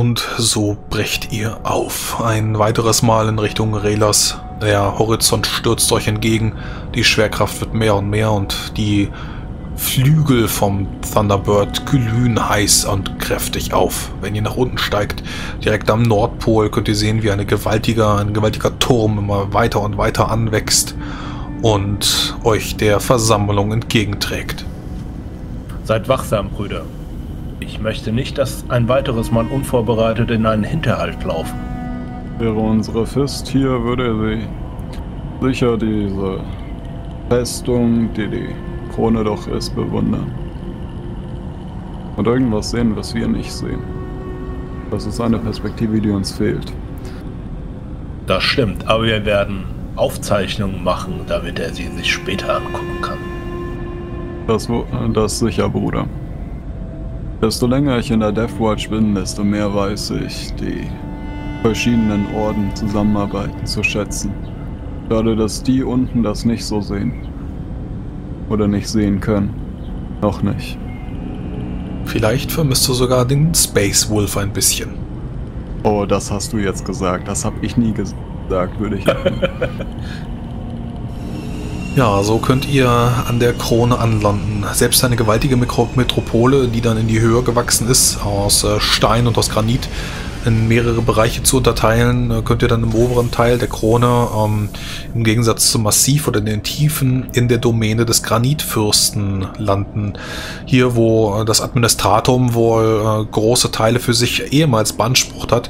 Und so brecht ihr auf. Ein weiteres Mal in Richtung Rheelas. Der Horizont stürzt euch entgegen. Die Schwerkraft wird mehr und mehr und die Flügel vom Thunderbird glühen heiß und kräftig auf. Wenn ihr nach unten steigt, direkt am Nordpol, könnt ihr sehen, wie ein gewaltiger Turm immer weiter und weiter anwächst und euch der Versammlung entgegenträgt. Seid wachsam, Brüder. Ich möchte nicht, dass ein weiteres Mal unvorbereitet in einen Hinterhalt laufen. Wäre unsere Fist hier, würde sie sicher diese Festung, die die Krone doch ist, bewundern. Und irgendwas sehen, was wir nicht sehen. Das ist eine Perspektive, die uns fehlt. Das stimmt, aber wir werden Aufzeichnungen machen, damit er sie sich später angucken kann. Das sicher, Bruder. Desto länger ich in der Deathwatch bin, desto mehr weiß ich, die verschiedenen Orden zusammenarbeiten zu schätzen. Schade, dass die unten das nicht so sehen. Oder nicht sehen können. Noch nicht. Vielleicht vermisst du sogar den Space Wolf ein bisschen. Oh, das hast du jetzt gesagt. Das habe ich nie gesagt, würde ich sagen. Ja, so könnt ihr an der Krone anlanden. Selbst eine gewaltige Metropole, die dann in die Höhe gewachsen ist, aus Stein und aus Granit, in mehrere Bereiche zu unterteilen, könnt ihr dann im oberen Teil der Krone, im Gegensatz zum Massiv oder den Tiefen, in der Domäne des Granitfürsten landen. Hier, wo das Administratum wohl große Teile für sich ehemals beansprucht hat,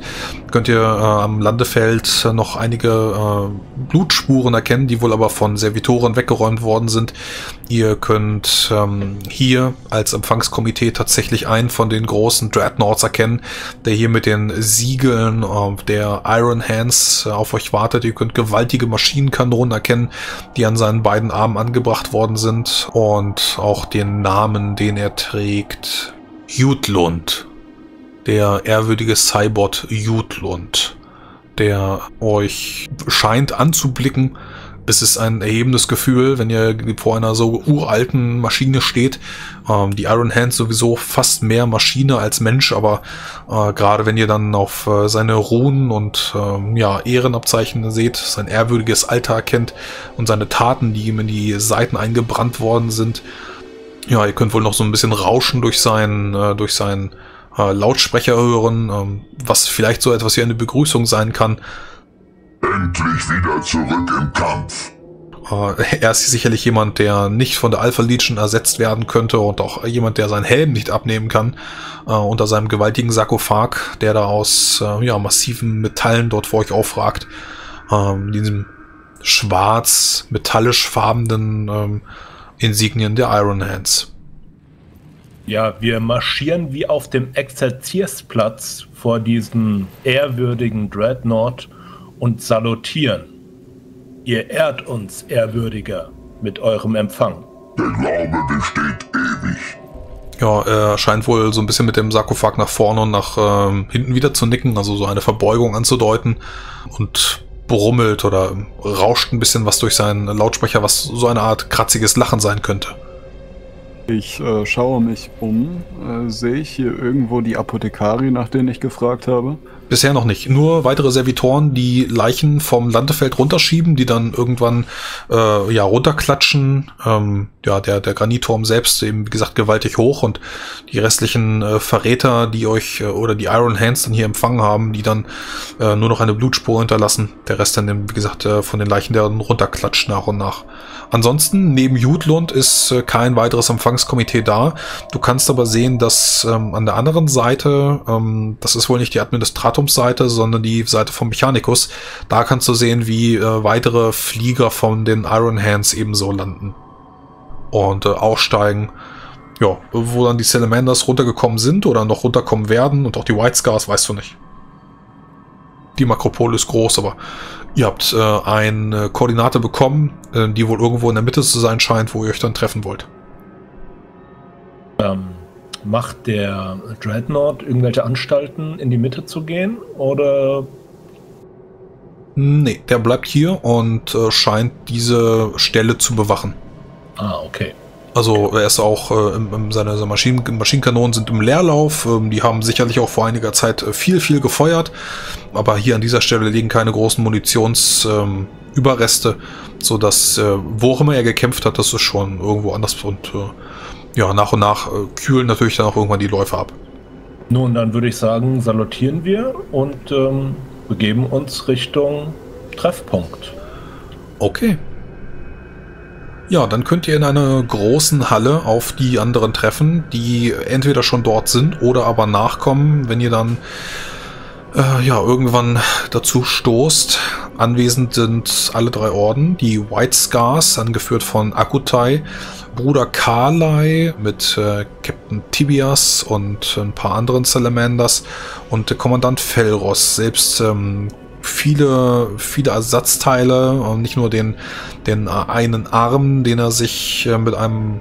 könnt ihr am Landefeld noch einige Blutspuren erkennen, die wohl aber von Servitoren weggeräumt worden sind. Ihr könnt hier als Empfangskomitee tatsächlich einen von den großen Dreadnoughts erkennen, der hier mit den Siegeln der Iron Hands auf euch wartet. Ihr könnt gewaltige Maschinenkanonen erkennen, die an seinen beiden Armen angebracht worden sind, und auch den Namen, den er trägt. Jutland. Der ehrwürdige Cybot Jutland, der euch scheint anzublicken. Es ist ein erhebendes Gefühl, wenn ihr vor einer so uralten Maschine steht. Die Iron Hands sowieso fast mehr Maschine als Mensch, aber gerade wenn ihr dann auf seine Runen und ja, Ehrenabzeichen seht, sein ehrwürdiges Alter erkennt und seine Taten, die ihm in die Seiten eingebrannt worden sind. Ja, ihr könnt wohl noch so ein bisschen Rauschen durch seinen Lautsprecher hören, was vielleicht so etwas wie eine Begrüßung sein kann. Endlich wieder zurück im Kampf. Er ist sicherlich jemand, der nicht von der Alpha Legion ersetzt werden könnte, und auch jemand, der seinen Helm nicht abnehmen kann, unter seinem gewaltigen Sarkophag, der da aus ja, massiven Metallen dort vor euch aufragt. Diesem schwarz, metallisch farbenden Insignien der Iron Hands. Ja, wir marschieren wie auf dem Exerziersplatz vor diesem ehrwürdigen Dreadnought und salutieren. Ihr ehrt uns, Ehrwürdiger, mit eurem Empfang. Der Glaube besteht ewig. Ja, er scheint wohl so ein bisschen mit dem Sarkophag nach vorne und nach hinten wieder zu nicken, also so eine Verbeugung anzudeuten, und brummelt oder rauscht ein bisschen was durch seinen Lautsprecher, was so eine Art kratziges Lachen sein könnte. Ich schaue mich um. Sehe ich hier irgendwo die Apothekari, nach denen ich gefragt habe? Bisher noch nicht. Nur weitere Servitoren, die Leichen vom Landefeld runterschieben, die dann irgendwann ja, runterklatschen. Ja, der Granitturm selbst eben, wie gesagt, gewaltig hoch, und die restlichen Verräter, die euch oder die Iron Hands dann hier empfangen haben, die dann nur noch eine Blutspur hinterlassen. Der Rest dann, wie gesagt, von den Leichen, der dann runterklatscht nach und nach. Ansonsten, neben Jutland ist kein weiteres Empfangskomitee da. Du kannst aber sehen, dass an der anderen Seite, das ist wohl nicht die Administratumsseite, sondern die Seite vom Mechanikus, da kannst du sehen, wie weitere Flieger von den Iron Hands ebenso landen und aussteigen. Ja, wo dann die Salamanders runtergekommen sind oder noch runterkommen werden, und auch die White Scars, weißt du nicht. Die Makropole ist groß, aber ihr habt eine Koordinate bekommen, die wohl irgendwo in der Mitte zu sein scheint, wo ihr euch dann treffen wollt. Macht der Dreadnought irgendwelche Anstalten, in die Mitte zu gehen, oder? Nee, der bleibt hier und scheint diese Stelle zu bewachen. Ah, okay. Also er ist auch, seine Maschinenkanonen sind im Leerlauf, die haben sicherlich auch vor einiger Zeit viel gefeuert, aber hier an dieser Stelle liegen keine großen Munitionsüberreste, sodass, wo auch immer er gekämpft hat, das ist schon irgendwo anders und ja, nach und nach kühlen natürlich dann auch irgendwann die Läufe ab. Nun, dann würde ich sagen, salutieren wir und begeben uns Richtung Treffpunkt. Okay. Ja, dann könnt ihr in einer großen Halle auf die anderen treffen, die entweder schon dort sind oder aber nachkommen, wenn ihr dann ja irgendwann dazu stoßt. Anwesend sind alle drei Orden, die White Scars, angeführt von Akutai, Bruder Carly mit Captain Tibias und ein paar anderen Salamanders und der Kommandant Felros selbst. Viele Ersatzteile, nicht nur den einen Arm, den er sich mit einem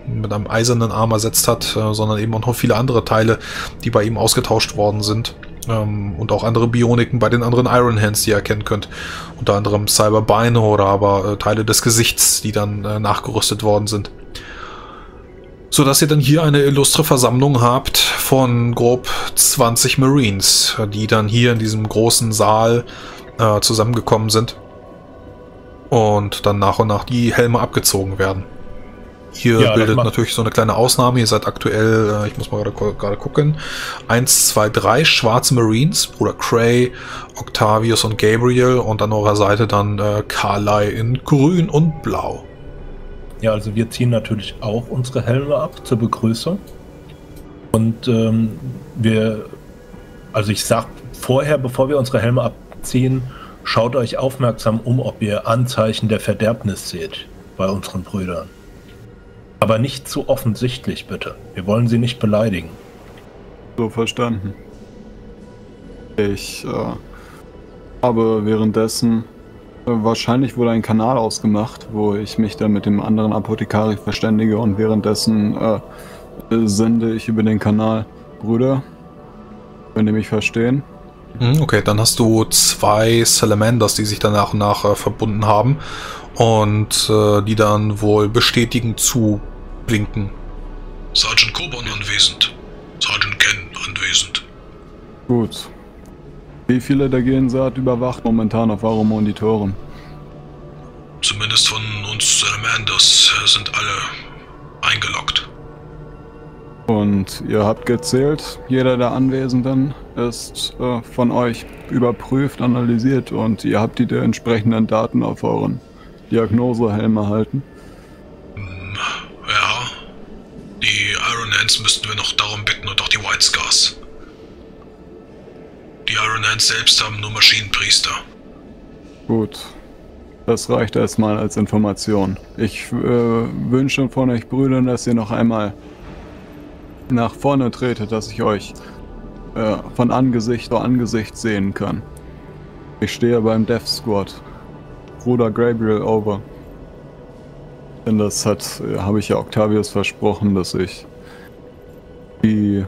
eisernen Arm ersetzt hat, sondern eben auch noch viele andere Teile, die bei ihm ausgetauscht worden sind. Und auch andere Bioniken bei den anderen Iron Hands, die ihr erkennen könnt. Unter anderem Cyberbeine oder aber Teile des Gesichts, die dann nachgerüstet worden sind. So dass ihr dann hier eine illustre Versammlung habt von grob 20 Marines, die dann hier in diesem großen Saal zusammengekommen sind und dann nach und nach die Helme abgezogen werden. Ihr bildet natürlich so eine kleine Ausnahme. Ihr seid aktuell, ich muss mal gerade gucken, 1, 2, 3 schwarze Marines, Bruder Kraai, Octavius und Gabriel und an eurer Seite dann Kalei in grün und blau. Ja, also wir ziehen natürlich auch unsere Helme ab zur Begrüßung und ich sag vorher, bevor wir unsere Helme abziehen, schaut euch aufmerksam um, ob ihr Anzeichen der Verderbnis seht bei unseren Brüdern. Aber nicht zu offensichtlich, bitte. Wir wollen sie nicht beleidigen. So, verstanden. Ich habe währenddessen wahrscheinlich wurde ein Kanal ausgemacht, wo ich mich dann mit dem anderen Apothekari verständige und währenddessen sende ich über den Kanal. Brüder, wenn die mich verstehen. Okay, dann hast du 2 Salamanders, die sich dann nach und nach verbunden haben und die dann wohl bestätigend zublinken. Sergeant Coburn anwesend. Sergeant Ken anwesend. Gut. Wie viele der Gensaat überwacht momentan auf euren Monitoren? Zumindest von uns Salamanders sind alle eingeloggt. Und ihr habt gezählt, jeder der Anwesenden ist von euch überprüft, analysiert und ihr habt die entsprechenden Daten auf euren Diagnosehelm erhalten? Ja, die Iron Hands müssten wir noch darum bitten und auch die White Scars. Die Iron Hands selbst haben nur Maschinenpriester. Gut, das reicht erstmal als Information. Ich wünsche von euch Brüdern, dass ihr noch einmal nach vorne tretet, dass ich euch von Angesicht zu Angesicht sehen kann. Ich stehe beim Death Squad. Bruder Gabriel over. Denn das habe ich ja Octavius versprochen, dass ich die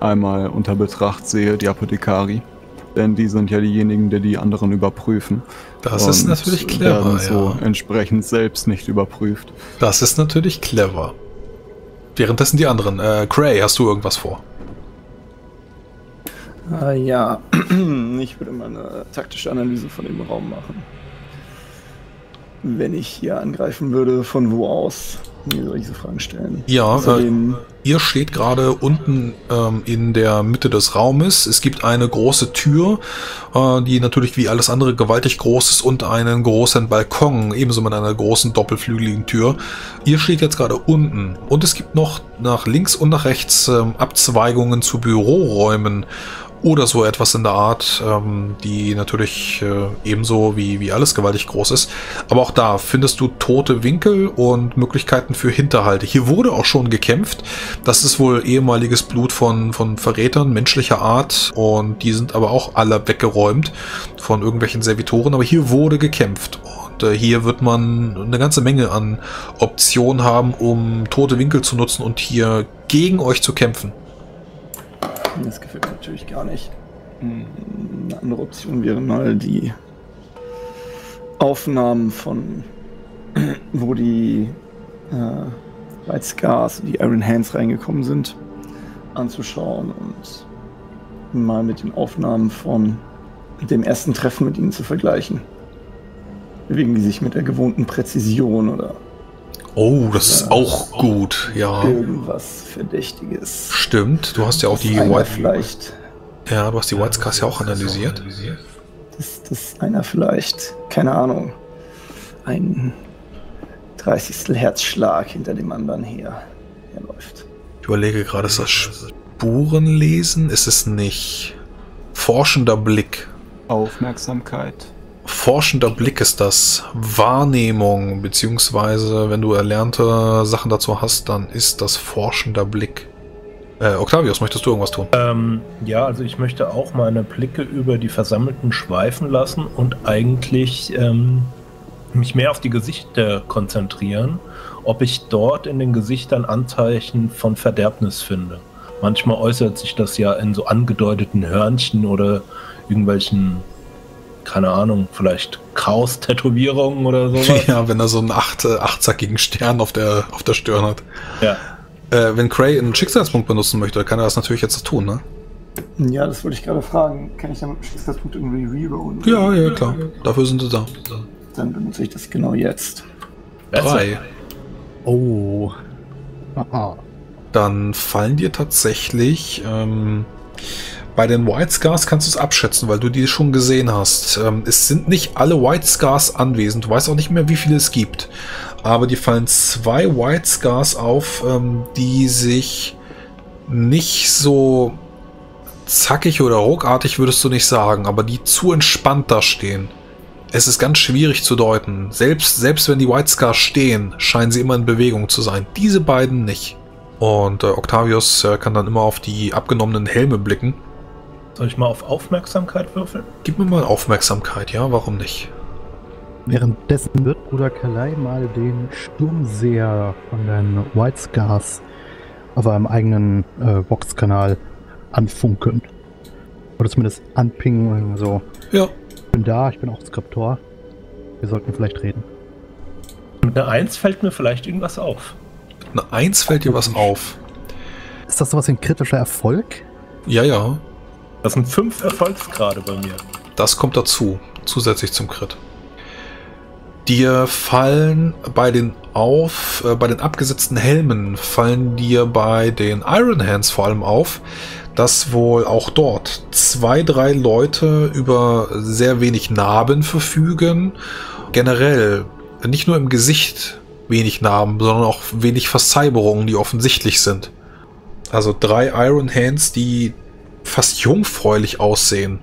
einmal unter Betracht sehe, die Apothekari. Denn die sind ja diejenigen, die die anderen überprüfen. Das ist natürlich clever, werden so entsprechend selbst nicht überprüft. Das ist natürlich clever. Währenddessen die anderen. Kraai, hast du irgendwas vor? Ja, ich würde mal eine taktische Analyse von dem Raum machen. Wenn ich hier angreifen würde, von wo aus? Mir soll ich so Fragen stellen. Ja, ihr steht gerade unten in der Mitte des Raumes. Es gibt eine große Tür, die natürlich wie alles andere gewaltig groß ist und einen großen Balkon, ebenso mit einer großen doppelflügeligen Tür. Ihr steht jetzt gerade unten und es gibt noch nach links und nach rechts Abzweigungen zu Büroräumen oder so etwas in der Art, die natürlich ebenso wie alles gewaltig groß ist. Aber auch da findest du tote Winkel und Möglichkeiten für Hinterhalte. Hier wurde auch schon gekämpft. Das ist wohl ehemaliges Blut von Verrätern menschlicher Art und die sind aber auch alle weggeräumt von irgendwelchen Servitoren. Aber hier wurde gekämpft und hier wird man eine ganze Menge an Optionen haben, um tote Winkel zu nutzen und hier gegen euch zu kämpfen. Das gefällt mir natürlich gar nicht. Eine andere Option wäre mal die Aufnahmen von, wo die White Scars und die Iron Hands reingekommen sind, anzuschauen und mal mit den Aufnahmen von dem ersten Treffen mit ihnen zu vergleichen. Bewegen die sich mit der gewohnten Präzision oder... Oh, das ist auch gut, ja. Irgendwas Verdächtiges. Stimmt, du hast ja auch die White... Vielleicht... Ja, du hast die White Scars ja auch analysiert. Das ist einer vielleicht, keine Ahnung, ein 30. Herzschlag hinter dem anderen herläuft. Ich überlege gerade, ist das Spurenlesen? Ist es nicht? Forschender Blick. Aufmerksamkeit. Forschender Blick ist das. Wahrnehmung, beziehungsweise wenn du erlernte Sachen dazu hast, dann ist das forschender Blick. Octavius, möchtest du irgendwas tun? Ja, also ich möchte auch meine Blicke über die Versammelten schweifen lassen und eigentlich mich mehr auf die Gesichter konzentrieren, ob ich dort in den Gesichtern Anzeichen von Verderbnis finde. Manchmal äußert sich das ja in so angedeuteten Hörnchen oder irgendwelchen, keine Ahnung, vielleicht Chaos-Tätowierungen oder sowas. Ja, wenn er so einen achtzackigen Stern auf der Stirn hat. Ja. Wenn Kraai einen Schicksalspunkt benutzen möchte, kann er das natürlich jetzt tun, ne? Ja, das wollte ich gerade fragen. Kann ich da mit einem Schicksalspunkt irgendwie rerollen? Ja, ja, klar. Dafür sind sie da. Dann benutze ich das genau jetzt. 3. Oh. Aha. Dann fallen dir tatsächlich... bei den White Scars kannst du es abschätzen, weil du die schon gesehen hast. Es sind nicht alle White Scars anwesend. Du weißt auch nicht mehr, wie viele es gibt. Aber dir fallen 2 White Scars auf, die sich nicht so zackig oder ruckartig, würdest du nicht sagen, aber die zu entspannt da stehen. Es ist ganz schwierig zu deuten. Selbst wenn die White Scars stehen, scheinen sie immer in Bewegung zu sein. Diese beiden nicht. Und Octavius kann dann immer auf die abgenommenen Helme blicken. Soll ich mal auf Aufmerksamkeit würfeln? Gib mir mal Aufmerksamkeit, ja, warum nicht? Währenddessen wird Bruder Kalei mal den Sturmseher von den White Scars auf einem eigenen Vox-Kanal anfunken. Oder zumindest anpingen oder so. Ja. Ich bin da, ich bin auch Skriptor. Wir sollten vielleicht reden. Mit einer 1 fällt mir vielleicht irgendwas auf. Mit einer 1 fällt dir was auf. Ist das sowas wie ein kritischer Erfolg? Ja, ja. Das sind 5 Erfolgsgrade bei mir. Das kommt dazu, zusätzlich zum Crit. Dir fallen bei den abgesetzten Helmen, fallen dir bei den Iron Hands vor allem auf, dass wohl auch dort 2, 3 Leute über sehr wenig Narben verfügen. Generell nicht nur im Gesicht wenig Narben, sondern auch wenig Verzeiberungen, die offensichtlich sind. Also 3 Iron Hands, die fast jungfräulich aussehen.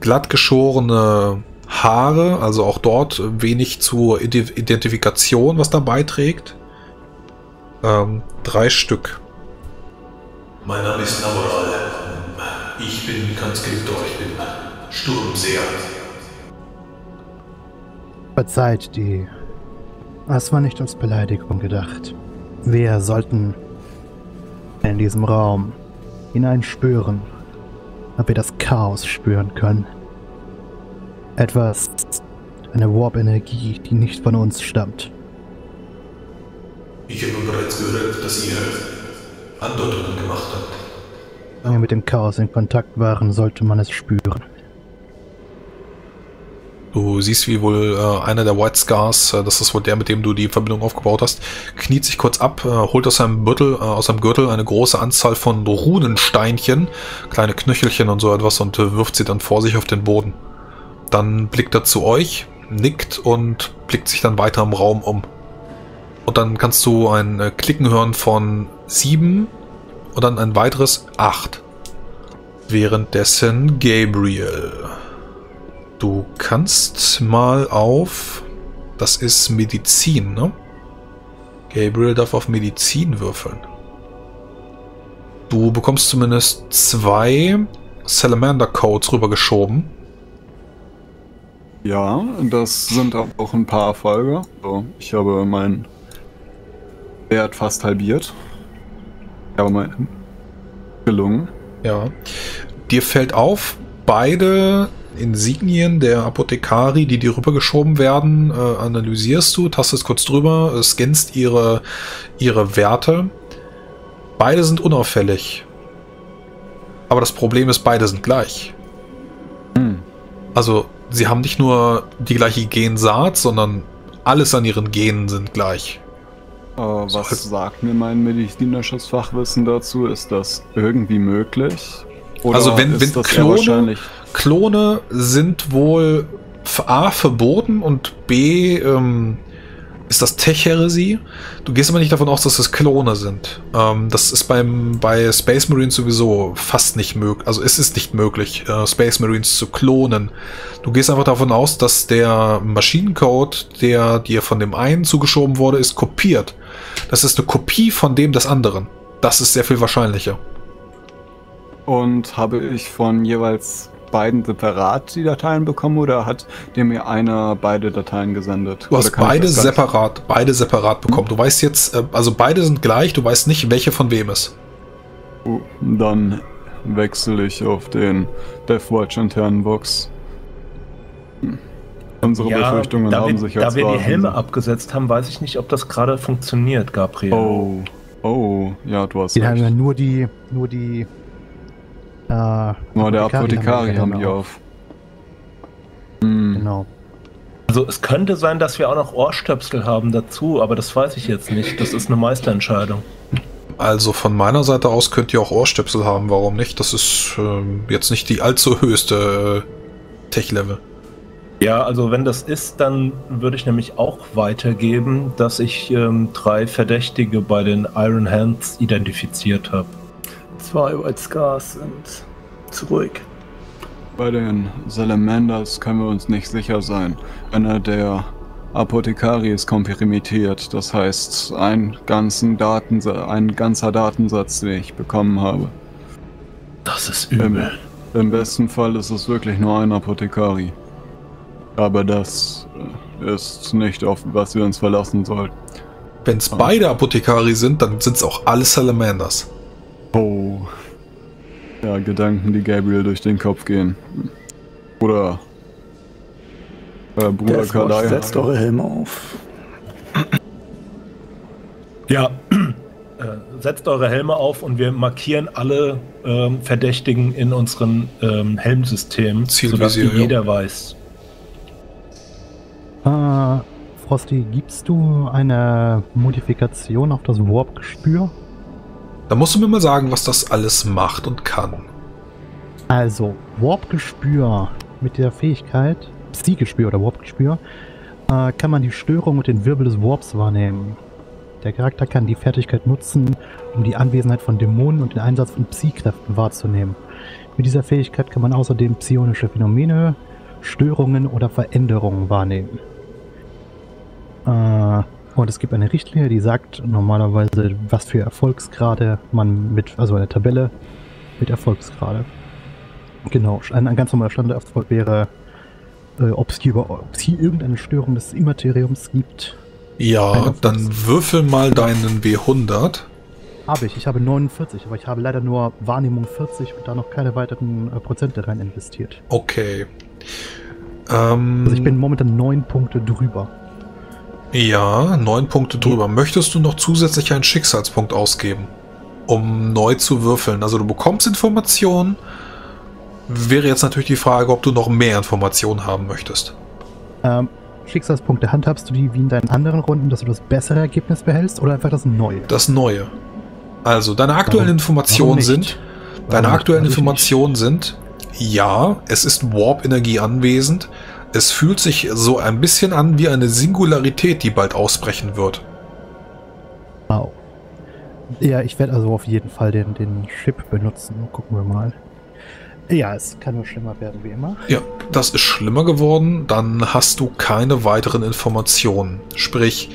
Glattgeschorene Haare, also auch dort wenig zur Identifikation, was da beiträgt. 3 Stück. Mein Name ist Navoral. Ich bin ganz Skriptor, ich bin Sturmseher. Verzeiht die. Das war nicht als Beleidigung gedacht. Wir sollten in diesem Raum hineinspüren, ob wir das Chaos spüren können. Etwas, eine Warp-Energie, die nicht von uns stammt. Ich habe bereits gehört, dass ihr Andeutungen gemacht habt. Wenn wir mit dem Chaos in Kontakt waren, sollte man es spüren. Du siehst, wie wohl einer der White Scars, das ist wohl der, mit dem du die Verbindung aufgebaut hast, kniet sich kurz ab, holt aus seinem Gürtel eine große Anzahl von Runensteinchen, kleine Knöchelchen und so etwas und wirft sie dann vor sich auf den Boden. Dann blickt er zu euch, nickt und blickt sich dann weiter im Raum um. Und dann kannst du ein Klicken hören von 7 und dann ein weiteres 8. Währenddessen Gabriel. Du kannst mal auf... Das ist Medizin, ne? Gabriel darf auf Medizin würfeln. Du bekommst zumindest 2 Salamander-Codes rübergeschoben. Ja, das sind auch ein paar Erfolge. So, ich habe meinen Wert fast halbiert. Aber mein gelungen. Ja. Dir fällt auf, beide Insignien der Apothekari, die dir rübergeschoben werden, analysierst du, tastest kurz drüber, scannst ihre Werte. Beide sind unauffällig. Aber das Problem ist, beide sind gleich. Hm. Also, sie haben nicht nur die gleiche Gensaat, sondern alles an ihren Genen sind gleich. Aber was sagt mir mein medizinisches Fachwissen dazu? Ist das irgendwie möglich? Oder also wenn Klone sind wohl A, verboten und B, ist das Tech-Heresie? Du gehst aber nicht davon aus, dass das Klone sind. Das ist bei Space Marines sowieso fast nicht möglich. Also es ist nicht möglich, Space Marines zu klonen. Du gehst einfach davon aus, dass der Maschinencode, der dir von dem einen zugeschoben wurde, ist kopiert. Das ist eine Kopie von dem des anderen. Das ist sehr viel wahrscheinlicher. Und habe ich von jeweils beiden separat die Dateien bekommen oder hat dir mir einer beide Dateien gesendet? Du hast beide separat bekommen. Du weißt jetzt, also beide sind gleich, du weißt nicht, welche von wem ist. Dann wechsle ich auf den Deathwatch internen Box. Unsere Befürchtungen haben sich jetzt. Da wir die Helme abgesetzt haben, weiß ich nicht, ob das gerade funktioniert, Gabriel. Oh, ja, du hast recht. Haben ja nur die der Apothekari haben die auf. Genau. Also es könnte sein, dass wir auch noch Ohrstöpsel haben dazu, aber das weiß ich jetzt nicht. Das ist eine Meisterentscheidung. Also von meiner Seite aus könnt ihr auch Ohrstöpsel haben, warum nicht? Das ist jetzt nicht die allzu höchste Tech-Level. Ja, also wenn das ist, dann würde ich nämlich auch weitergeben, dass ich 3 Verdächtige bei den Iron Hands identifiziert habe. 2 White Scars sind zurück. Bei den Salamanders können wir uns nicht sicher sein. Einer der Apothekari ist komprimiert, das heißt ein ganzer Datensatz, den ich bekommen habe. Das ist übel. Im besten Fall ist es wirklich nur ein Apothekari. Aber das ist nicht, auf was wir uns verlassen sollten. Wenn es beide Apothekari sind, dann sind es auch alle Salamanders. Oh. Ja, Gedanken, die Gabriel durch den Kopf gehen. Oder Bruder Kalei. Setzt eure Helme auf. Ja, setzt eure Helme auf und wir markieren alle Verdächtigen in unseren Helmsystemen, sodass jeder weiß. Frosty, gibst du eine Modifikation auf das Warp-Gespür? Da musst du mir mal sagen, was das alles macht und kann. Also, Warp-Gespür mit der Fähigkeit, Psi-Gespür oder Warp-Gespür, kann man die Störung und den Wirbel des Warps wahrnehmen. Der Charakter kann die Fertigkeit nutzen, um die Anwesenheit von Dämonen und den Einsatz von Psi-Kräften wahrzunehmen. Mit dieser Fähigkeit kann man außerdem psionische Phänomene, Störungen oder Veränderungen wahrnehmen. Und es gibt eine Richtlinie, die sagt normalerweise, was für Erfolgsgrade man mit, also eine Tabelle mit Erfolgsgrade. Genau, ein ganz normaler Standarderfolg wäre, ob es hier irgendeine Störung des Immateriums gibt. Ja, dann würfel mal deinen W100. Habe ich, habe 49, aber ich habe leider nur Wahrnehmung 40 und da noch keine weiteren Prozente rein investiert. Okay. Also ich bin momentan 9 Punkte drüber. Ja, 9 Punkte drüber. Möchtest du noch zusätzlich einen Schicksalspunkt ausgeben, um neu zu würfeln? Also du bekommst Informationen. Wäre jetzt natürlich die Frage, ob du noch mehr Informationen haben möchtest. Schicksalspunkte, handhabst du die wie in deinen anderen Runden, dass du das bessere Ergebnis behältst oder einfach das Neue? Das Neue. Also deine aktuellen Informationen sind, ja, es ist Warp-Energie anwesend. Es fühlt sich so ein bisschen an wie eine Singularität, die bald ausbrechen wird. Wow. Ja, ich werde also auf jeden Fall den Chip benutzen. Gucken wir mal. Ja, es kann nur schlimmer werden, wie immer. Ja, das ist schlimmer geworden. Dann hast du keine weiteren Informationen. Sprich,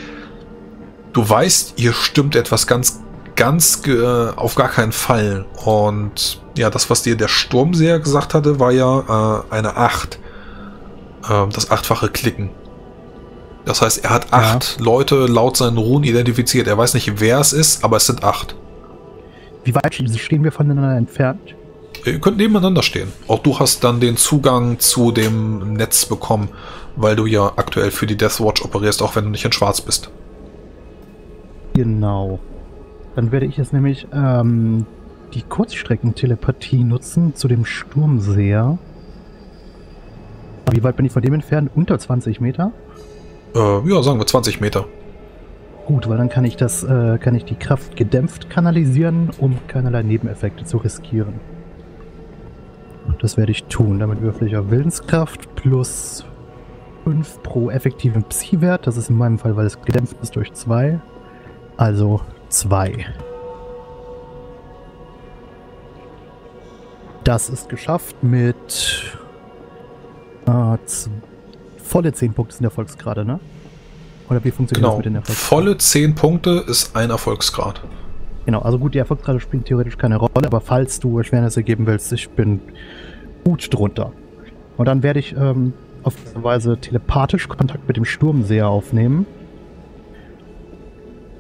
du weißt, hier stimmt etwas ganz auf gar keinen Fall. Und ja, das, was dir der Sturmseher gesagt hatte, war ja eine 8. Das 8-fache Klicken. Das heißt, er hat 8 Leute laut seinen Runen identifiziert. Er weiß nicht, wer es ist, aber es sind 8. Wie weit stehen wir voneinander entfernt? Ihr könnt nebeneinander stehen. Auch du hast dann den Zugang zu dem Netz bekommen, weil du ja aktuell für die Deathwatch operierst, auch wenn du nicht in Schwarz bist. Genau. Dann werde ich jetzt nämlich die Kurzstreckentelepathie nutzen zu dem Sturmseher. Wie weit bin ich von dem entfernt? Unter 20 Meter? Ja, sagen wir 20 Meter. Gut, weil dann kann ich das, kann ich die Kraft gedämpft kanalisieren, um keinerlei Nebeneffekte zu riskieren. Und das werde ich tun. Damit würfel ich auf Willenskraft plus 5 pro effektiven Psi-Wert. Das ist in meinem Fall, weil es gedämpft ist, durch 2. Also 2. Das ist geschafft mit volle 10 Punkte sind Erfolgsgrade, ne? Oder wie funktioniert das mit den Erfolgsgraden? Volle 10 Punkte ist ein Erfolgsgrad. Genau, also gut, die Erfolgsgrade spielen theoretisch keine Rolle, aber falls du Erschwernisse geben willst, ich bin gut drunter. Und dann werde ich auf diese Weise telepathisch Kontakt mit dem Sturmseher aufnehmen.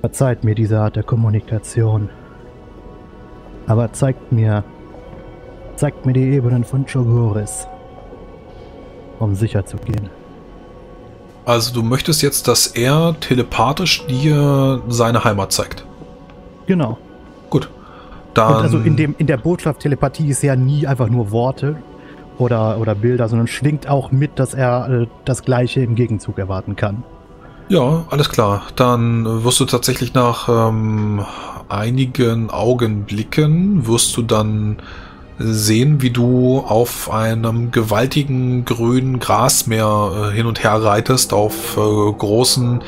Verzeiht mir diese Art der Kommunikation. Aber zeigt mir die Ebenen von Jogoris, um sicher zu gehen. Also du möchtest jetzt, dass er telepathisch dir seine Heimat zeigt? Genau. Gut. Dann und also in der Botschaft Telepathie ist ja nie einfach nur Worte oder Bilder, sondern schwingt auch mit, dass er das Gleiche im Gegenzug erwarten kann. Ja, alles klar. Dann wirst du tatsächlich nach einigen Augenblicken, wirst du dann sehen, wie du auf einem gewaltigen grünen Grasmeer hin und her reitest, auf großen,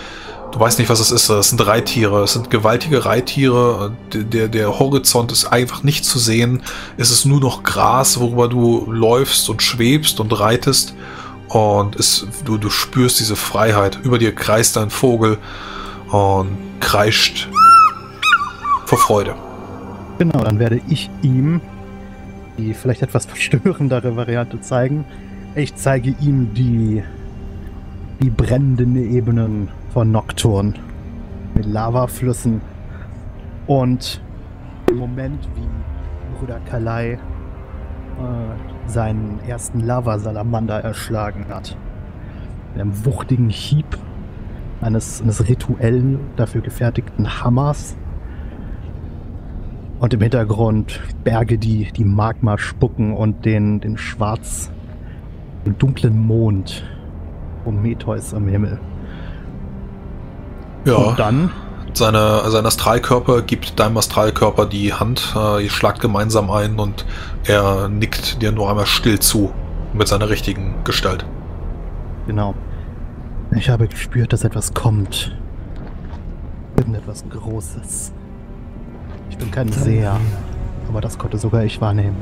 du weißt nicht, was es ist, das sind Reittiere, es sind gewaltige Reittiere, der Horizont ist einfach nicht zu sehen, es ist nur noch Gras, worüber du läufst und schwebst und reitest und du spürst diese Freiheit, über dir kreist ein Vogel und kreischt vor Freude. Genau, dann werde ich ihm die vielleicht etwas verstörendere Variante zeigen. Ich zeige ihm die brennenden Ebenen von Nocturne mit Lavaflüssen und im Moment, wie Bruder Kalei seinen ersten Lavasalamander erschlagen hat. Mit einem wuchtigen Hieb eines rituell dafür gefertigten Hammers. Und im Hintergrund Berge, die Magma spucken und den dunklen Mond Prometheus am Himmel. Ja, und dann? Sein Astralkörper gibt deinem Astralkörper die Hand, ihr schlagt gemeinsam ein und er nickt dir nur einmal still zu mit seiner richtigen Gestalt. Genau. Ich habe gespürt, dass etwas kommt. Irgendetwas Großes. Ich bin kein Seher, aber das konnte sogar ich wahrnehmen.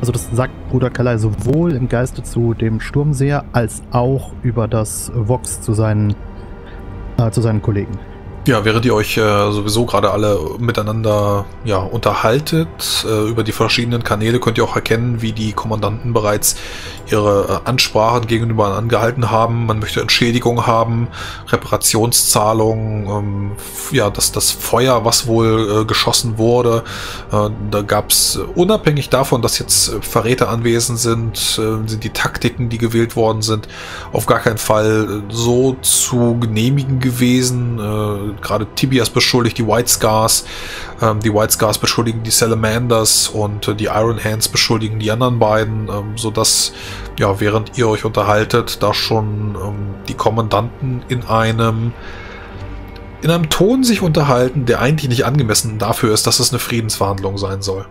Also das sagt Bruder Kalei sowohl im Geiste zu dem Sturmseher, als auch über das Vox zu seinen Kollegen. Ja, während ihr euch sowieso gerade alle miteinander unterhaltet, über die verschiedenen Kanäle, könnt ihr auch erkennen, wie die Kommandanten bereits ihre Ansprachen gegenüber angehalten haben. Man möchte Entschädigung haben, Reparationszahlungen, das Feuer, was wohl geschossen wurde. Da gab es, unabhängig davon, dass jetzt Verräter anwesend sind, sind die Taktiken, die gewählt worden sind, auf gar keinen Fall so zu genehmigen gewesen. Gerade Tibias beschuldigt die White Scars, beschuldigen die Salamanders und die Iron Hands beschuldigen die anderen beiden, sodass, ja, während ihr euch unterhaltet, da schon die Kommandanten in einem Ton sich unterhalten, der eigentlich nicht angemessen dafür ist, dass es eine Friedensverhandlung sein soll.